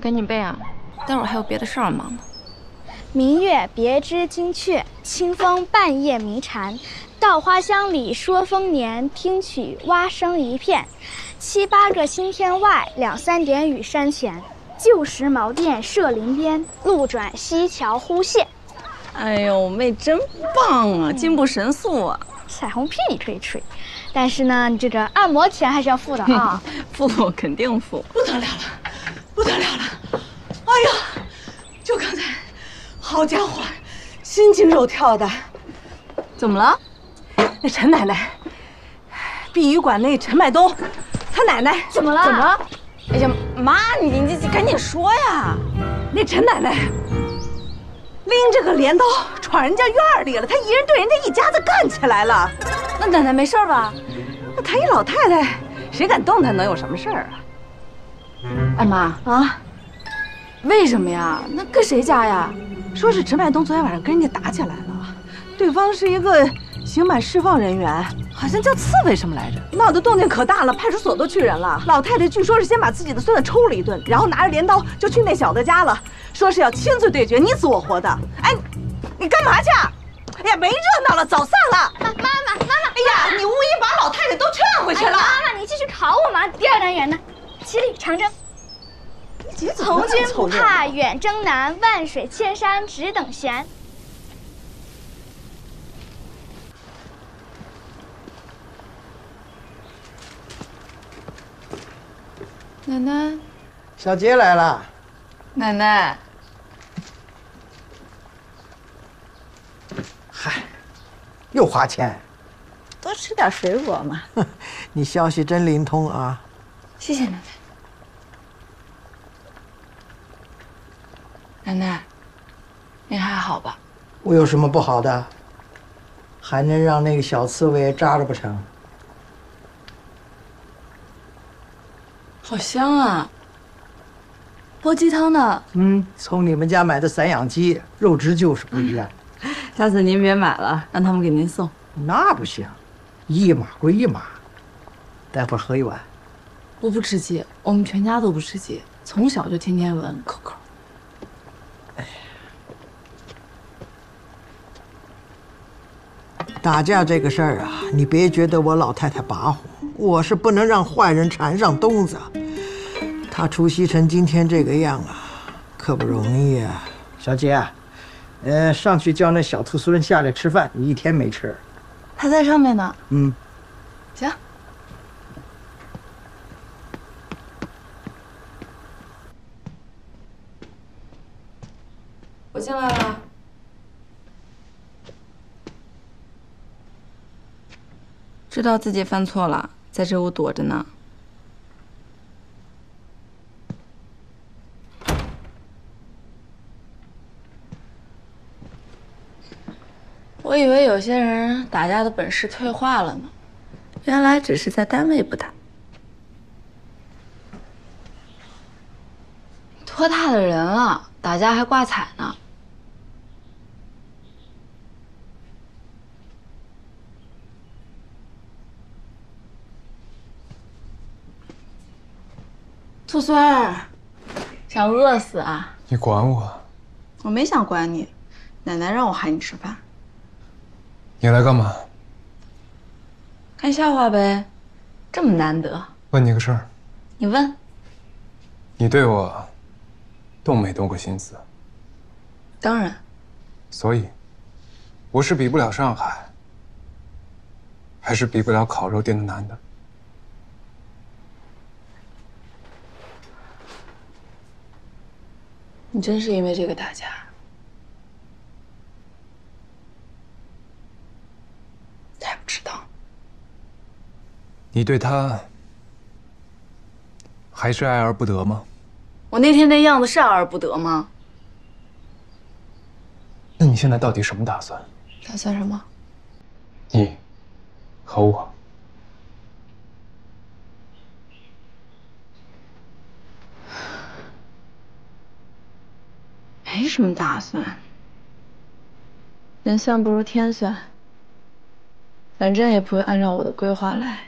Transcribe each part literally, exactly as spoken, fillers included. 赶紧背啊，待会儿还有别的事儿忙呢。明月别枝惊鹊，清风半夜迷蝉。稻花香里说丰年，听取蛙声一片。七八个新天外，两三点雨山前。旧时茅店社林边，路转西桥忽谢。哎呦，妹真棒啊，进步神速啊！彩虹屁你可以吹，但是呢，你这个按摩钱还是要付的啊。付，肯定付。不得了了。 不得了了！哎呀，就刚才，好家伙，心惊肉跳的。怎么了？那陈奶奶，碧鱼馆那陈麦东，他奶奶怎么了？怎么了？哎呀妈，你你你赶紧说呀！那陈奶奶拎着个镰刀闯人家院里了，她一人对人家一家子干起来了。那奶奶没事吧？那她一老太太，谁敢动她能有什么事儿啊？ 哎妈啊！为什么呀？那跟谁家呀？说是陈麦东昨天晚上跟人家打起来了，对方是一个刑满释放人员，好像叫刺猬什么来着，闹得动静可大了，派出所都去人了。老太太据说是先把自己的孙子抽了一顿，然后拿着镰刀就去那小子家了，说是要亲自对决，你死我活的。哎，你干嘛去？哎呀，没热闹了，早散了。妈妈妈妈妈！哎呀，你无疑把老太太都劝回去了。妈妈，你继续考我嘛，第二单元呢？ 起立，长征。从军不怕远征难，万水千山只等闲。奶奶，小杰来了。奶奶，嗨，又花钱。多吃点水果嘛。你消息真灵通啊。谢谢奶奶。 奶奶，您还好吧？我有什么不好的？还能让那个小刺猬扎着不成？好香啊！煲鸡汤呢？嗯，从你们家买的散养鸡，肉质就是不一样。下次您别买了，让他们给您送。那不行，一码归一码。待会儿喝一碗。我不吃鸡，我们全家都不吃鸡，从小就天天闻口口。 打架这个事儿啊，你别觉得我老太太跋扈，我是不能让坏人缠上东子。他出息成今天这个样啊，可不容易啊。小姐、啊，呃，上去叫那小兔孙下来吃饭，你一天没吃。他在上面呢。嗯，行。我进来了。 知道自己犯错了，在这屋躲着呢。我以为有些人打架的本事退化了呢，原来只是在单位不大。多大的人了，打架还挂彩呢？兔孙儿，想饿死啊？你管我？我没想管你，奶奶让我喊你吃饭。你来干嘛？ 看笑话呗，这么难得。问你个事儿，你问。你对我动没动过心思？当然。所以，我是比不了上海，还是比不了烤肉店的男的。你真是因为这个打架？太不值当。 你对他还是爱而不得吗？我那天那样子是爱而不得吗？那你现在到底什么打算？打算什么？你和我。没什么打算，人算不如天算，反正也不会按照我的规划来。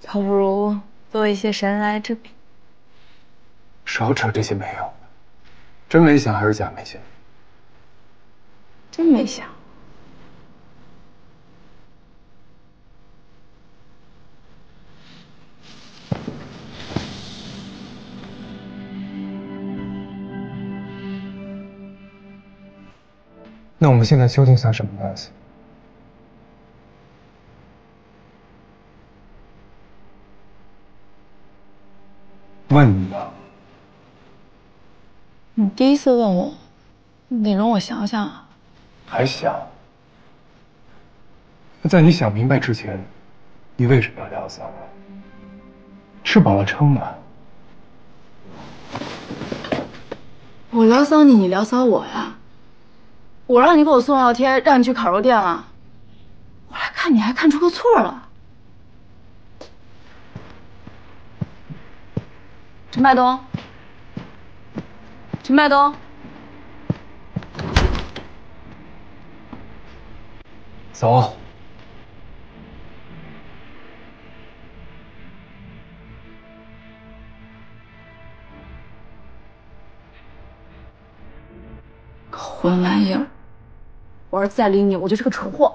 倒不如做一些神来之笔。少扯这些没用的，真没想还是假没想？真没想。那我们现在究竟算什么关系？ 问吧，你第一次问我，你得容我想想啊。还想？那在你想明白之前，你为什么要聊骚啊？吃饱了撑的。我聊骚你，你聊骚我呀。我让你给我送药贴，让你去烤肉店啊。我来看你还看出个错了。 陈麦东，陈麦东，走。个混玩意儿！我儿子再理你，我就是个蠢货。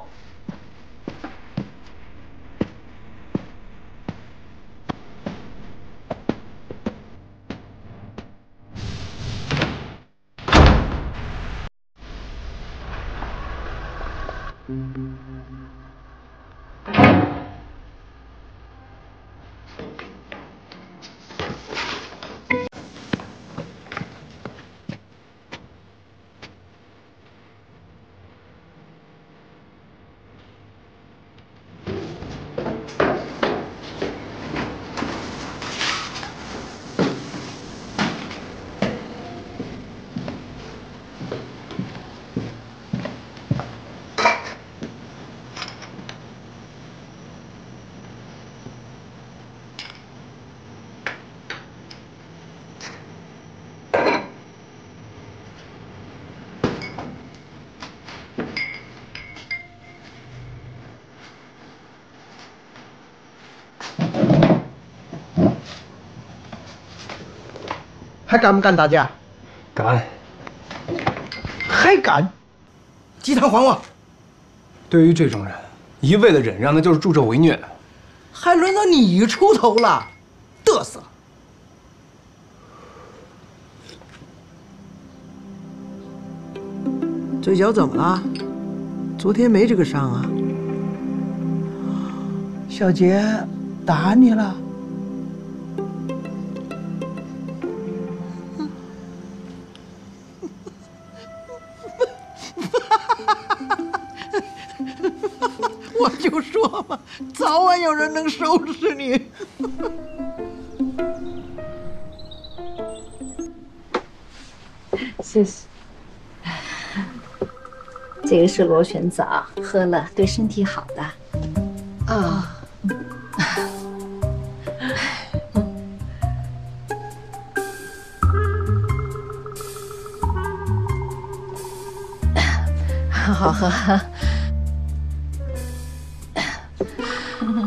还敢不敢打架？敢。还敢？鸡汤还我！对于这种人，一味的忍让，那就是助纣为虐。还轮到你出头了，嘚瑟！嘴角怎么了？昨天没这个伤啊。小杰打你了？ 就说嘛，早晚有人能收拾你。谢谢。这个是螺旋藻，喝了对身体好的。啊、哦，好喝。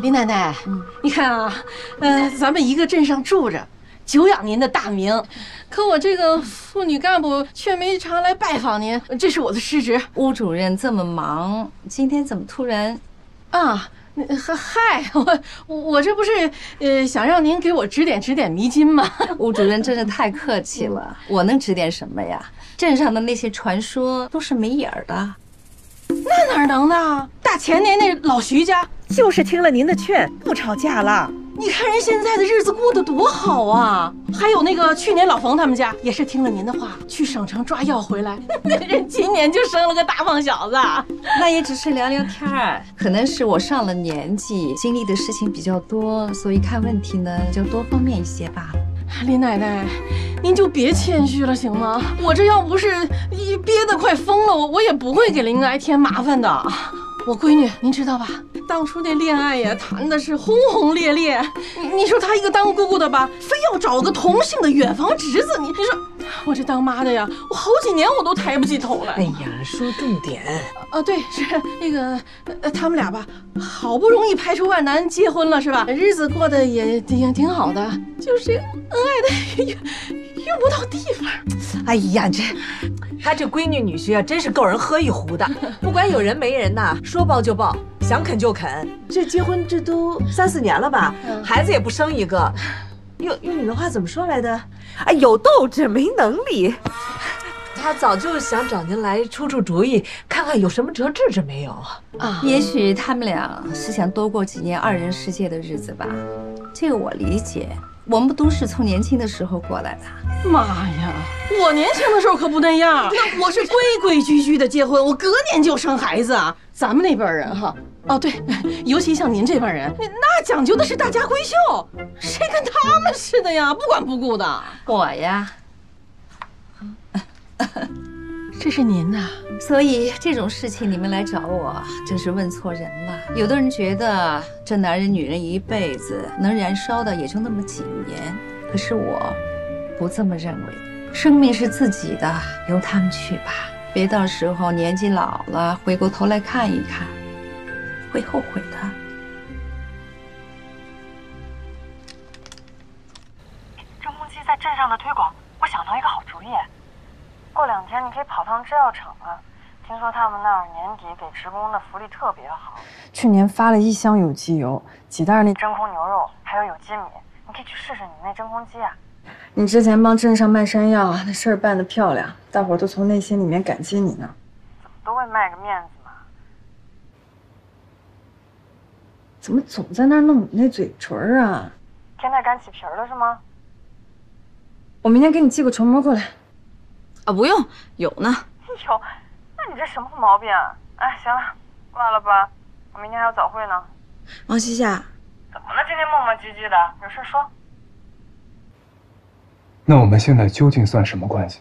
林奶奶，你看啊，呃，咱们一个镇上住着，久仰您的大名，可我这个妇女干部却没常来拜访您，这是我的失职。巫主任这么忙，今天怎么突然？啊，嗨，我我这不是呃想让您给我指点指点迷津吗？巫主任真是太客气了，我能指点什么呀？ 镇上的那些传说都是没影儿的，那哪能呢？大前年那老徐家就是听了您的劝，不吵架了。你看人现在的日子过得多好啊！还有那个去年老冯他们家也是听了您的话，去省城抓药回来，那人今年就生了个大胖小子。那也只是聊聊天儿，可能是我上了年纪，经历的事情比较多，所以看问题呢就多方面一些罢了。 林奶奶，您就别谦虚了，行吗？我这要不是一憋得快疯了，我我也不会给林来添麻烦的。我闺女，您知道吧？当初那恋爱呀，谈的是轰轰烈烈。你你说她一个当姑姑的吧，非要找个同姓的远房侄子，你你说我这当妈的呀，我好几年我都抬不起头来。哎呀，说重点。啊，对，是那个呃，他们俩吧，好不容易排除万难结婚了，是吧？日子过得也挺挺好的，就是恩爱的用用不到地方。哎呀，这他这闺女女婿啊，真是够人喝一壶的，不管有人没人呐，说抱就抱。 想啃就啃，这结婚这都三四年了吧，嗯、孩子也不生一个，用用你的话怎么说来的？哎，有斗志没能力。他早就想找您来出出主意，看看有什么辙治治没有啊？也许他们俩是想多过几年二人世界的日子吧，这个我理解。我们都是从年轻的时候过来的。妈呀，我年轻的时候可不那样，那我是规规矩矩的结婚，我隔年就生孩子啊。咱们那辈人哈。 哦，对，尤其像您这帮人，那讲究的是大家闺秀，谁跟他们似的呀？不管不顾的。我呀，这是您呐、啊。所以这种事情你们来找我，真是问错人了。有的人觉得这男人女人一辈子能燃烧的也就那么几年，可是我不这么认为。生命是自己的，由他们去吧，别到时候年纪老了回过头来看一看。 会后悔的。郑红旗在镇上的推广，我想到一个好主意。过两天你可以跑趟制药厂啊，听说他们那儿年底给职工的福利特别好。去年发了一箱有机油，几袋那真空牛肉，还有有机米，你可以去试试你那真空鸡啊。你之前帮镇上卖山药那事儿办得漂亮，大伙儿都从内心里面感激你呢。怎么都会卖个面子。 怎么总在那儿弄你那嘴唇儿啊？天太干起皮了是吗？我明天给你寄个唇膜过来。啊，不用，有呢。有？那你这什么毛病啊？哎，行了，挂了吧，我明天还有早会呢。王西夏，怎么了？今天磨磨唧唧的，有事说。那我们现在究竟算什么关系？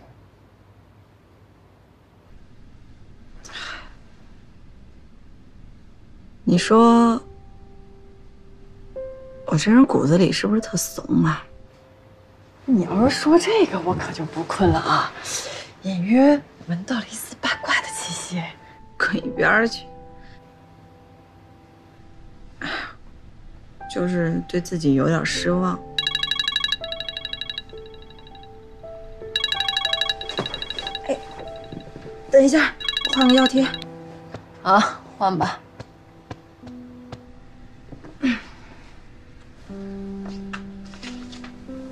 你说。 我这人骨子里是不是特怂啊？你要是说这个，我可就不困了啊！隐约闻到了一丝八卦的气息。滚一边去！就是对自己有点失望。哎，等一下，换个药贴。啊，换吧。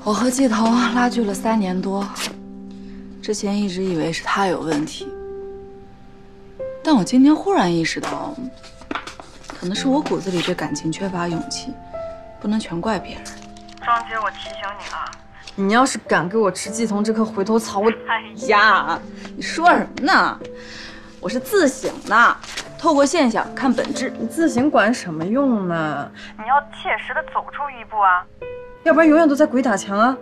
我和季彤拉锯了三年多，之前一直以为是他有问题，但我今天忽然意识到，可能是我骨子里对感情缺乏勇气，不能全怪别人。庄姐，我提醒你了，你要是敢给我吃季彤这棵回头草，我……哎呀，你说什么呢？我是自省的，透过现象看本质。你自省管什么用呢？你要切实的走出一步啊！ 要不然永远都在鬼打墙啊！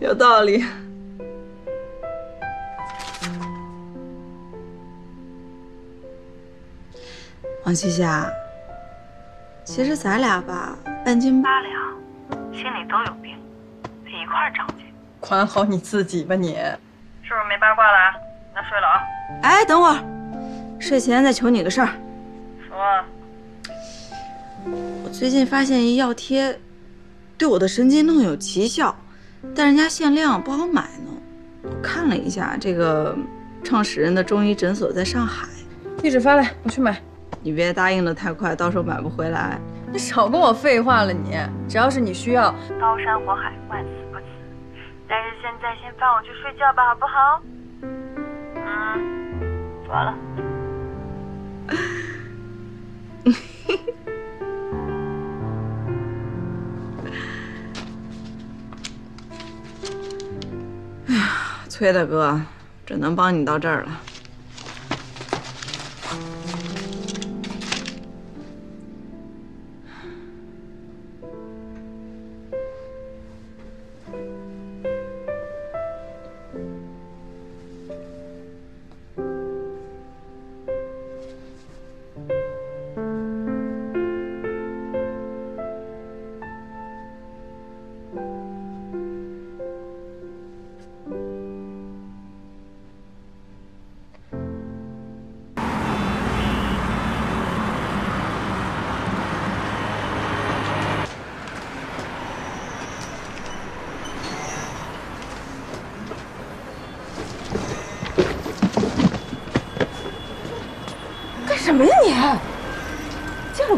有道理。王西夏，其实咱俩吧，半斤八两，心里都有病，得一块儿长进。管好你自己吧，你。是不是没八卦了啊？那睡了啊。哎，等会儿，睡前再求你个事儿。说。我最近发现一药贴，对我的神经痛有奇效，但人家限量不好买呢。我看了一下，这个创始人的中医诊所在上海，地址发来，我去买。你别答应的太快，到时候买不回来。你少跟我废话了你，你只要是你需要，刀山火海，万死不辞。但是现在先放我去睡觉吧，好不好？嗯，完了。哎呀，崔大哥，只能帮你到这儿了。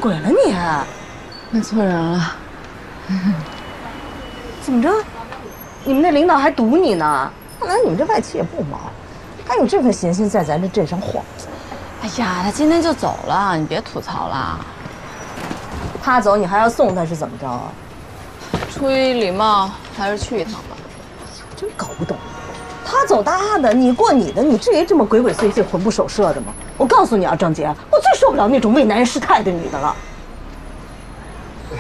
鬼了你！认错人了，怎么着？你们那领导还堵你呢？看来你们这外企也不忙，还有这份闲心在咱这镇上晃。哎呀，他今天就走了，你别吐槽了。他走你还要送他是怎么着？出于礼貌，还是去一趟吧。我真搞不懂，他走他的，你过你的，你至于这么鬼鬼祟祟、魂不守舍的吗？我告诉你啊，张杰。 受不了那种为男人失态的女的了。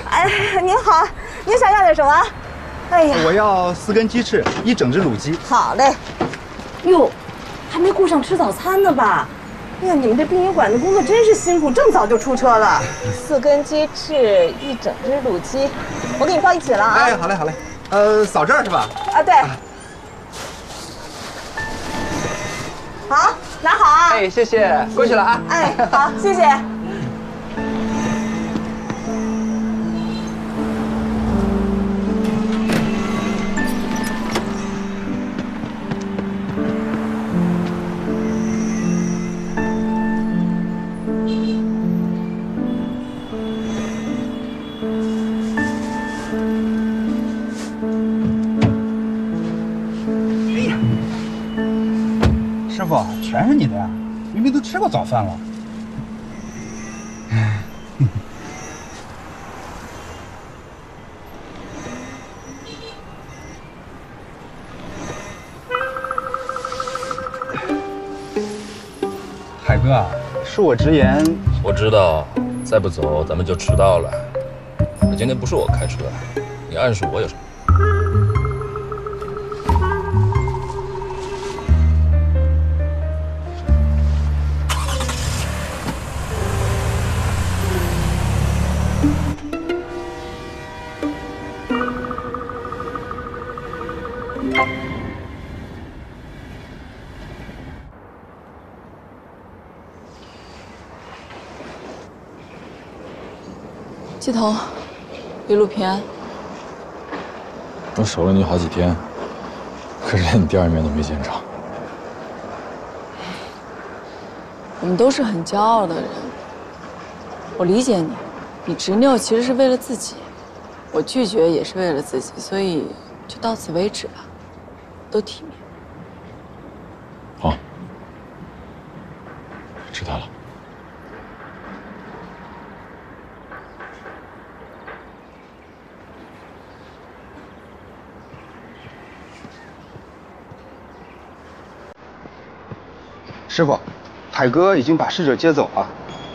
哎，您好，您想要点什么？哎呀，我要四根鸡翅，一整只卤鸡。好嘞。哟，还没顾上吃早餐呢吧？哎呀，你们这殡仪馆的工作真是辛苦，这么早就出车了。四根鸡翅，一整只卤鸡，我给你放一起了啊。哎，好嘞，好嘞。呃，扫这儿是吧？啊，对。啊、好。 拿好啊！哎，谢谢，过去了啊！哎，好，谢谢。哎呀，师傅。 全是你的呀！明明都吃过早饭了。海哥啊，恕我直言，我知道，再不走咱们就迟到了。可今天不是我开车，你暗示我有什么？ 鸡头，李路平，我守了你好几天，可是连你第二面都没见着。我们都是很骄傲的人，我理解你，你执拗其实是为了自己，我拒绝也是为了自己，所以就到此为止吧，都体面。好，知道了。 师傅，海哥已经把逝者接走了，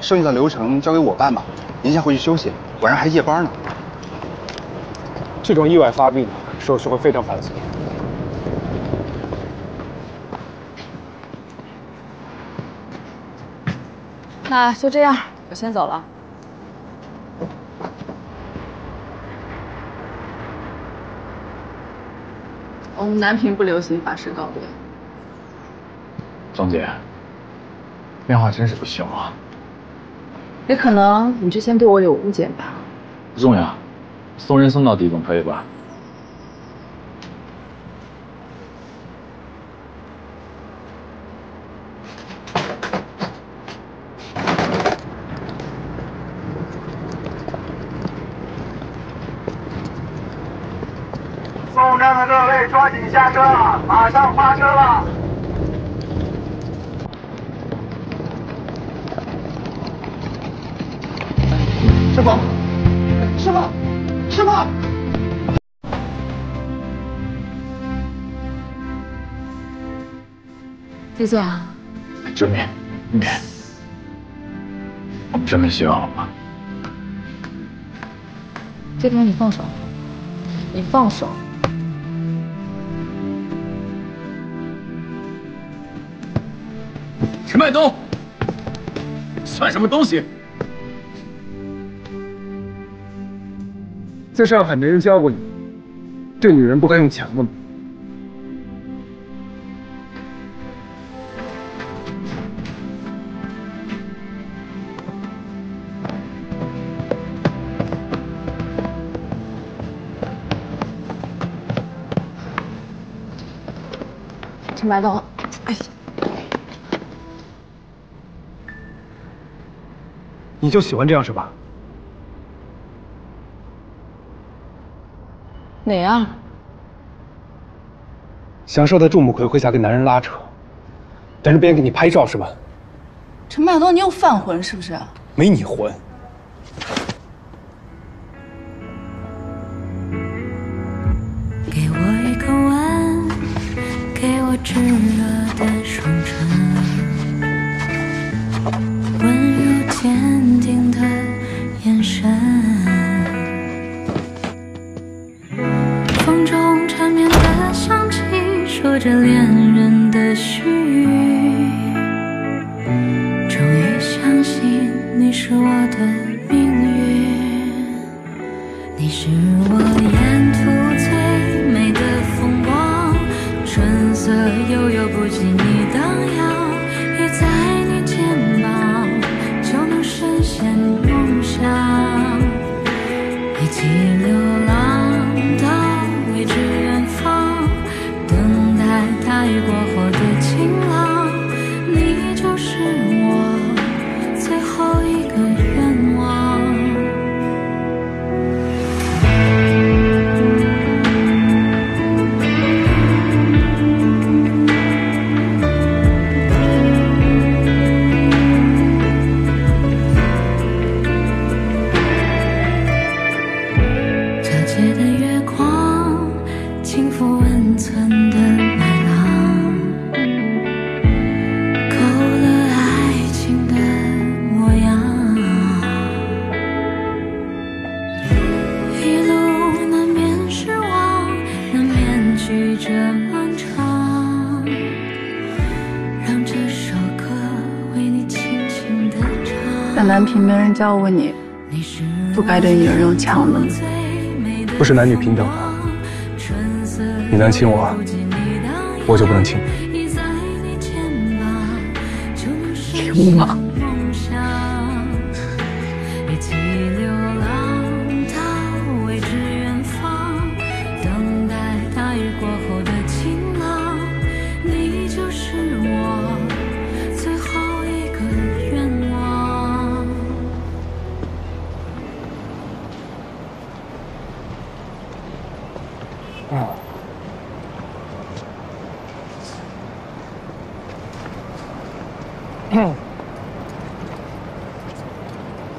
剩下的流程交给我办吧。您先回去休息，晚上还夜班呢。这种意外发病，手续会非常繁琐。那就这样，我先走了。 我们南平不流行法式告别。张姐，变化真是不小啊。也可能你之前对我有误解吧。不重要，送人送到底总可以吧？送车的各位抓紧下车了，马上发车了。 师傅，师傅，师傅！李总，志明，你我们真的希望吗？这边你放手，你放手。陈迈东，算什么东西？ 在上海没人教过你，对女人不该用钱的吗？陈白东，哎，你就喜欢这样是吧？ 哪样？享受在众目睽睽下跟男人拉扯，但是别人给你拍照是吧？陈迈东，你有犯浑是不是？没你浑。给我一个吻，给我炙热的双唇，温柔坚定的眼神。 说着恋人的絮语，终于相信你是我的命运，你是我沿途最美的风光，春色悠悠不及你荡漾，倚在你肩膀就能实现梦想，一起流浪到未知远方。 大雨过后的晴朗，你就是我最后一个愿望。皎洁的月光，轻抚温存的。 南平没人教过你，不该对女人用强的吗？不是男女平等吗？你能亲我，我就不能亲你。流氓！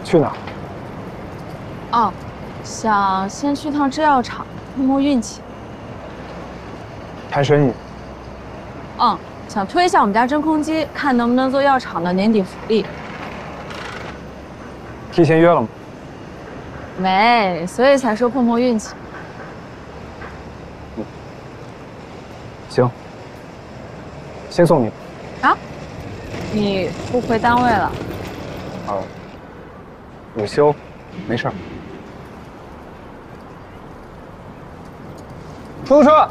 去哪？哦，想先去趟制药厂摸摸运气，谈生意。嗯，想推一下我们家真空机，看能不能做药厂的年底福利。提前约了吗？没，所以才说碰碰运气。嗯，行，先送你。啊？你不回单位了？哦。 午休，没事儿。出租车。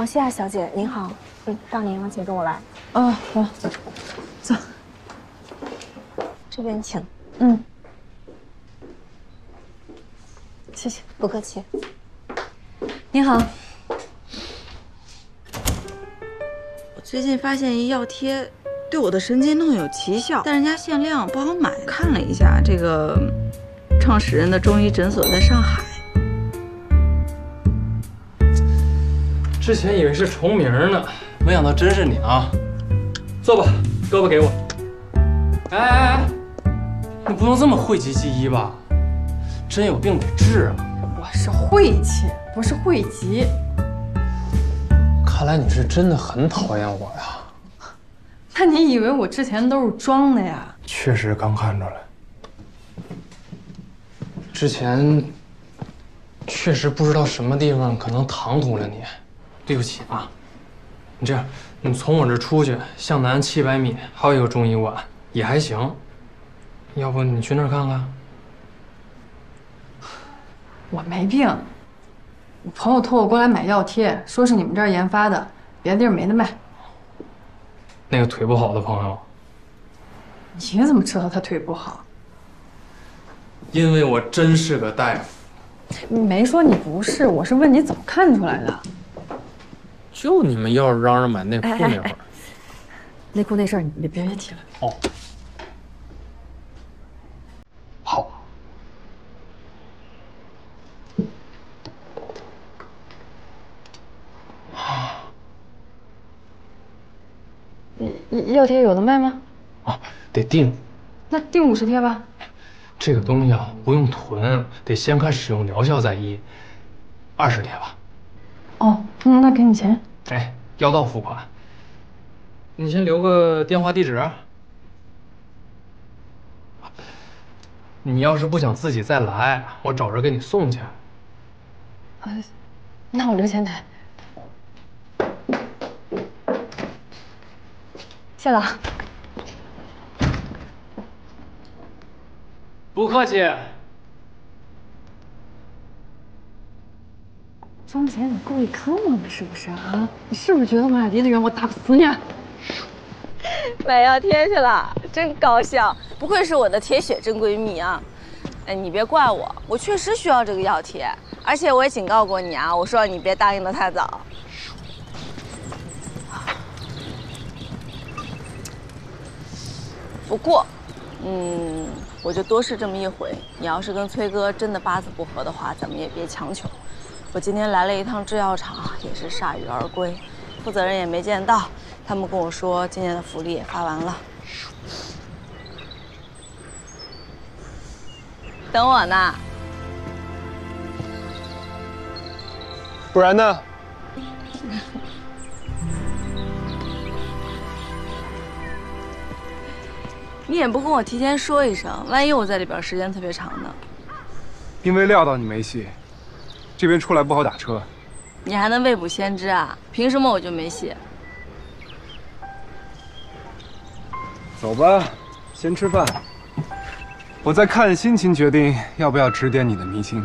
王希亚小姐您好，嗯，让您，王姐跟我来。啊，好，坐，这边请。嗯，谢谢，不客气。您好，我最近发现一药贴。 对我的神经痛有奇效，但人家限量不好买。看了一下，这个创始人的中医诊所在上海。之前以为是重名呢，没想到真是你啊！坐吧，胳膊给我。哎哎哎，你不用这么讳疾忌医吧？真有病得治啊！我是晦气，不是讳疾。看来你是真的很讨厌我呀。 那你以为我之前都是装的呀？确实刚看出来，之前确实不知道什么地方可能唐突了你，对不起啊。你这样，你从我这出去向南七百米还有一个中医馆，也还行。要不你去那儿看看？我没病，我朋友托我过来买药贴，说是你们这儿研发的，别的地儿没得卖。 那个腿不好的朋友，你怎么知道他腿不好？因为我真是个大夫。你没说你不是，我是问你怎么看出来的。就你们要是嚷嚷买内裤那会儿，哎哎哎内裤那事儿你别别提了。哦，好。啊。 药贴有的卖吗？啊，得订。那订五十贴吧。这个东西啊，不用囤，得先看使用疗效再议。二十贴吧。哦，嗯，那给你钱。哎，药到付款。你先留个电话地址。你要是不想自己再来，我找人给你送去。啊，那我留前台。 谢了，不客气。庄姐，你故意坑我们是不是啊？你是不是觉得我俩离得远，我打不死你？买药贴去了，真高效，不愧是我的铁血真闺蜜啊！哎，你别怪我，我确实需要这个药贴，而且我也警告过你啊，我说你别答应得太早。 不过，嗯，我就多试这么一回。你要是跟崔哥真的八字不合的话，咱们也别强求。我今天来了一趟制药厂，也是铩羽而归，负责人也没见到。他们跟我说，今年的福利也发完了。等我呢。不然呢？你也不跟我提前说一声，万一我在里边时间特别长呢？因为料到你没戏，这边出来不好打车。你还能未卜先知啊？凭什么我就没戏？走吧，先吃饭。我再看心情决定要不要指点你的迷津。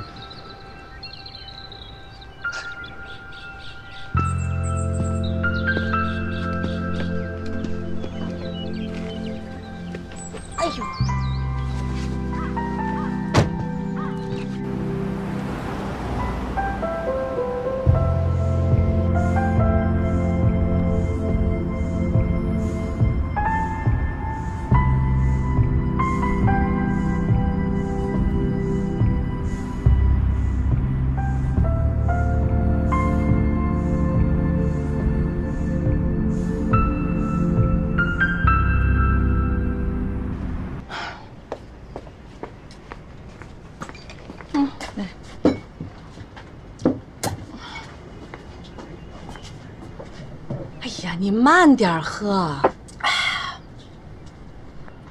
你慢点喝。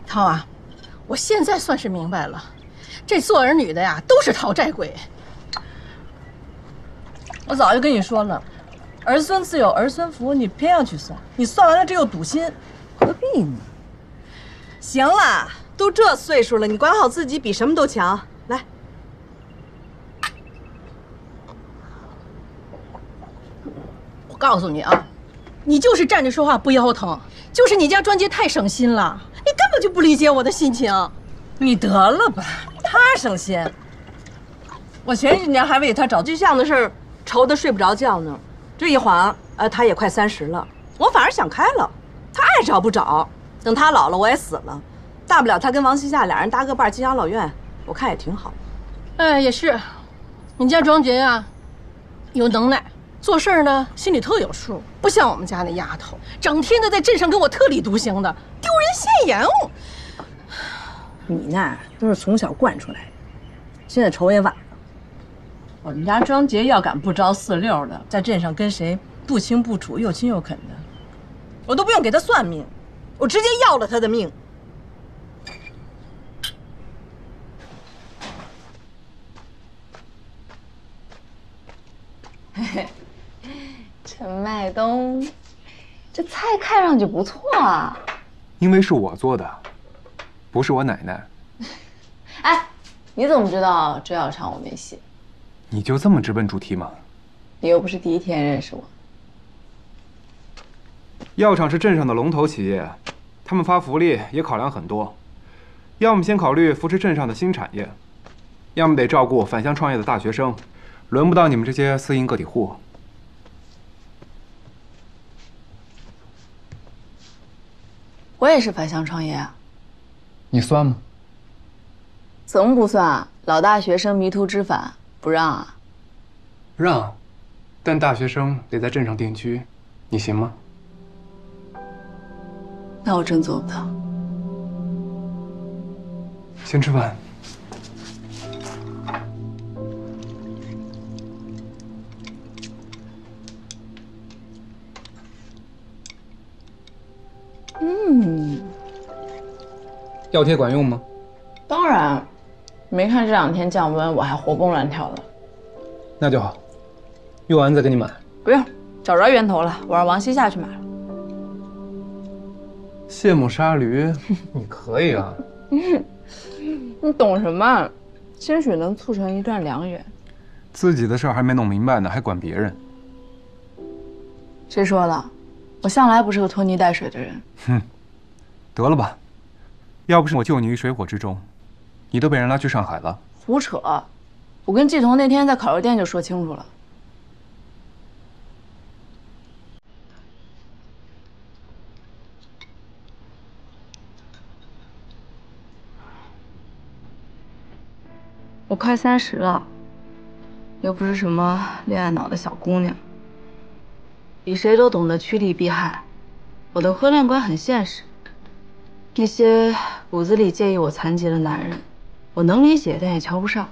涛啊，我现在算是明白了，这做儿女的呀都是讨债鬼。我早就跟你说了，儿孙自有儿孙福，你偏要去算，你算完了这又堵心，何必呢？行了，都这岁数了，你管好自己比什么都强。来，我告诉你啊，你就是站着说话不腰疼，就是你家专辑太省心了，你根本就不理解我的心情。你得了吧，他省心。我前几年还为他找对象的事儿愁得睡不着觉呢，这一晃，呃，他也快三十了，我反而想开了，他爱找不找，等他老了我也死了，大不了他跟王西夏俩人搭个伴儿进养老院，我看也挺好。哎，也是，你家庄君啊，有能耐。 做事呢，心里特有数，不像我们家那丫头，整天的在镇上跟我特立独行的，丢人现眼哦。你呢，都是从小惯出来的，现在愁也晚了。我们家庄杰要敢不着四六的，在镇上跟谁不清不楚、又亲又啃的，我都不用给他算命，我直接要了他的命。嘿嘿。 陈麦冬，这菜看上去不错啊。因为是我做的，不是我奶奶。哎，你怎么知道这要唱我没戏？你就这么直奔主题吗？你又不是第一天认识我。药厂是镇上的龙头企业，他们发福利也考量很多，要么先考虑扶持镇上的新产业，要么得照顾返乡创业的大学生，轮不到你们这些私营个体户。 我也是返乡创业啊，你算吗？怎么不算啊？老大学生迷途知返，不让啊？让，但大学生得在镇上定居，你行吗？那我真做不到。先吃饭。嗯。 药贴管用吗？当然，没看这两天降温，我还活蹦乱跳的。那就好，用完再给你买。不用，找着源头了，我让王西夏去买了。蟹母鲨驴，你可以啊！你懂什么？兴许能促成一段良缘。自己的事儿还没弄明白呢，还管别人？谁说了？我向来不是个拖泥带水的人。哼，得了吧。 要不是我救你于水火之中，你都被人拉去上海了。胡扯！我跟季彤那天在烤肉店就说清楚了。我快三十了，又不是什么恋爱脑的小姑娘，比谁都懂得趋利避害。我的婚恋观很现实。 那些骨子里介意我残疾的男人，我能理解，但也瞧不上，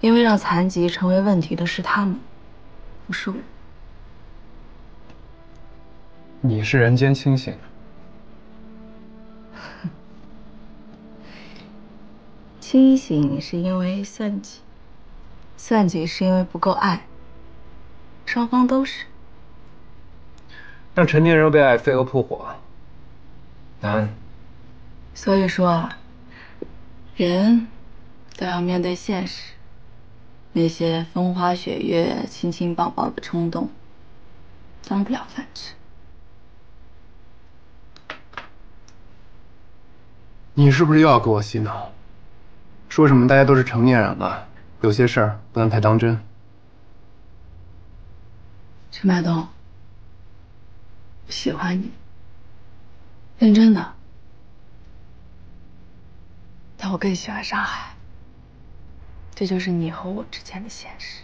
因为让残疾成为问题的是他们，不是我。你是人间清醒，清醒是因为算计，算计是因为不够爱，双方都是。让成年人为爱飞蛾扑火，难。 所以说，人都要面对现实，那些风花雪月、亲亲抱抱的冲动，当不了饭吃。你是不是又要给我洗脑？说什么大家都是成年人了，有些事儿不能太当真。陈麦冬，我喜欢你，认真的。 但我更喜欢上海，这就是你和我之间的现实。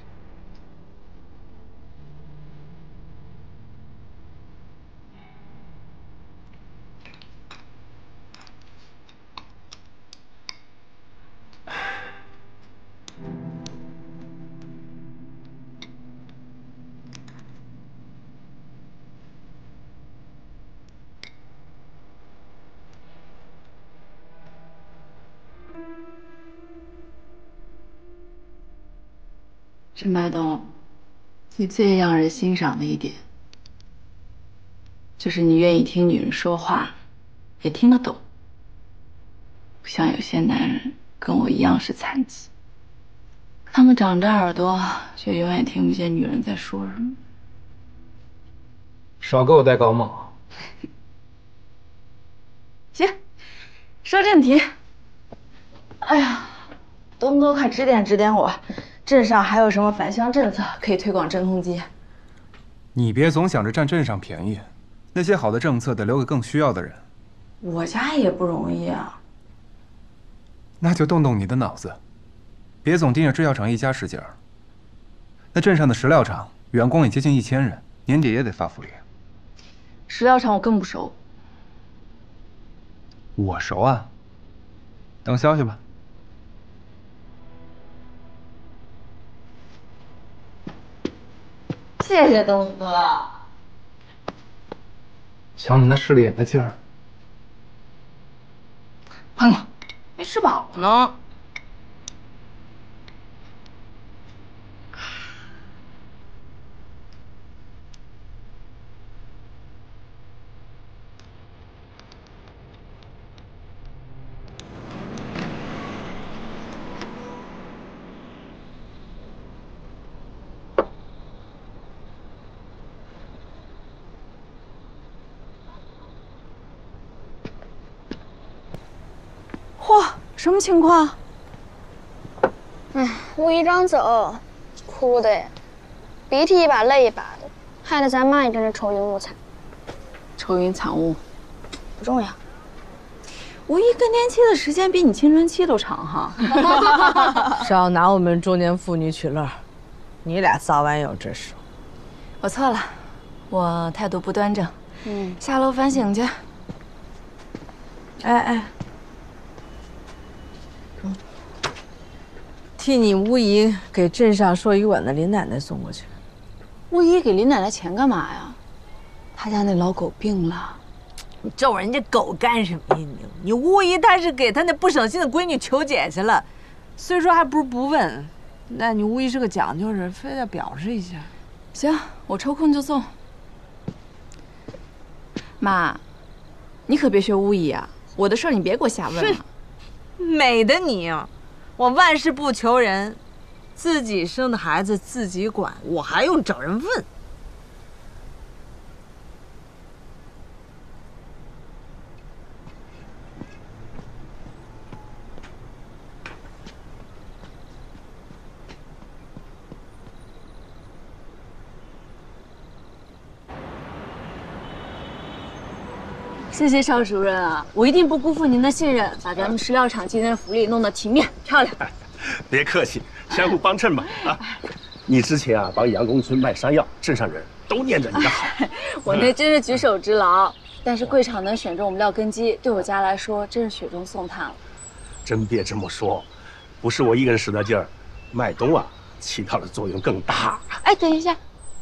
陈麦冬，你最让人欣赏的一点，就是你愿意听女人说话，也听得懂。不像有些男人跟我一样是残疾，他们长着耳朵，却永远听不见女人在说什么。少给我戴高帽。行，说正题。哎呀，东哥，快指点指点我，镇上还有什么返乡政策可以推广真空机？你别总想着占镇上便宜，那些好的政策得留给更需要的人。我家也不容易啊。那就动动你的脑子，别总盯着制药厂一家使劲儿。那镇上的石料厂员工也接近一千人，年底也得发福利。石料厂我更不熟。 我熟啊，等消息吧。谢谢东哥。瞧你那势利眼的劲儿。胖子，没吃饱呢。什么情况？哎，吴姨张走，哭的呀，鼻涕一把泪一把的，害得咱妈也真是愁云惨雾。愁云惨雾，不重要。吴姨更年期的时间比你青春期都长哈。少拿我们中年妇女取乐，你俩撒弯腰真是。我错了，我态度不端正。嗯，下楼反省去。哎哎。 替你吴姨给镇上硕鱼馆的林奶奶送过去。吴姨给林奶奶钱干嘛呀？她家那老狗病了。你咒人家狗干什么呀你？你吴姨她是给她那不省心的闺女求解去了，虽说还不是不问，那你吴姨是个讲究人，非得表示一下。行，我抽空就送。妈，你可别学吴姨啊！我的事儿你别给我瞎问了。美的你！ 我万事不求人，自己生的孩子自己管，我还用找人问？谢谢邵主任啊，我一定不辜负您的信任，把咱们石料厂今天的福利弄得体面漂亮。别客气，相互帮衬吧啊！你之前啊帮杨公村卖山药，镇上人都念着你的好。我那真是举手之劳，但是贵厂能选中我们廖根基，对我家来说真是雪中送炭了。真别这么说，不是我一个人使的劲儿，麦冬啊起到的作用更大。哎，等一下，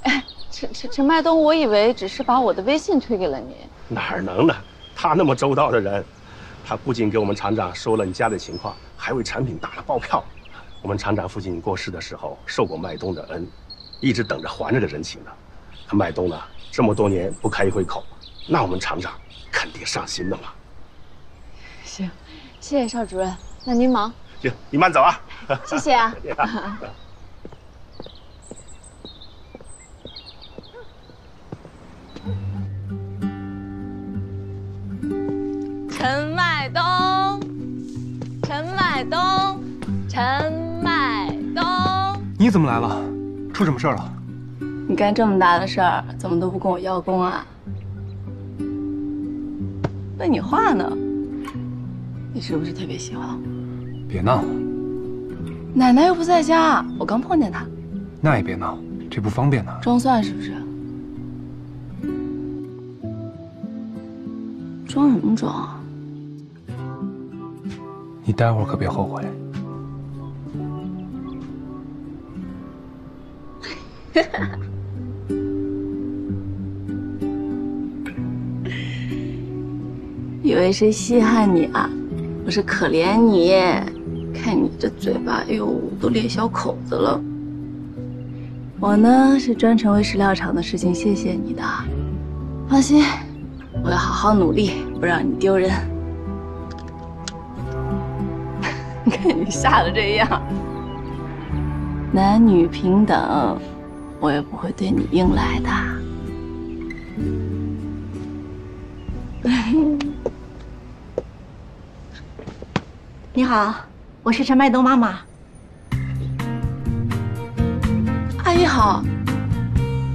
哎，陈陈陈麦冬，我以为只是把我的微信推给了你。 哪儿能呢？他那么周到的人，他不仅给我们厂长说了你家的情况，还为产品打了报票。我们厂长父亲过世的时候受过麦冬的恩，一直等着还这个人情呢。他麦冬呢，这么多年不开一回口，那我们厂长肯定上心的嘛。行，谢谢邵主任，那您忙。行，你慢走啊。谢谢啊。陈麦冬，陈麦冬，陈麦冬，你怎么来了？出什么事儿了？你干这么大的事儿，怎么都不跟我邀功啊？问你话呢，你是不是特别喜欢我？别闹！奶奶又不在家，我刚碰见她。那也别闹，这不方便呢。装蒜是不是？装什么装啊？ 你待会儿可别后悔。以为谁稀罕你啊？我是可怜你，看你这嘴巴，哎呦，都裂小口子了。我呢是专程为石料厂的事情谢谢你的，放心，我要好好努力，不让你丢人。 看你吓得这样，男女平等，我也不会对你硬来的。你好，我是陈麦冬妈妈。阿姨好，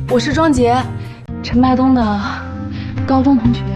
我是庄杰，陈麦冬的高中同学。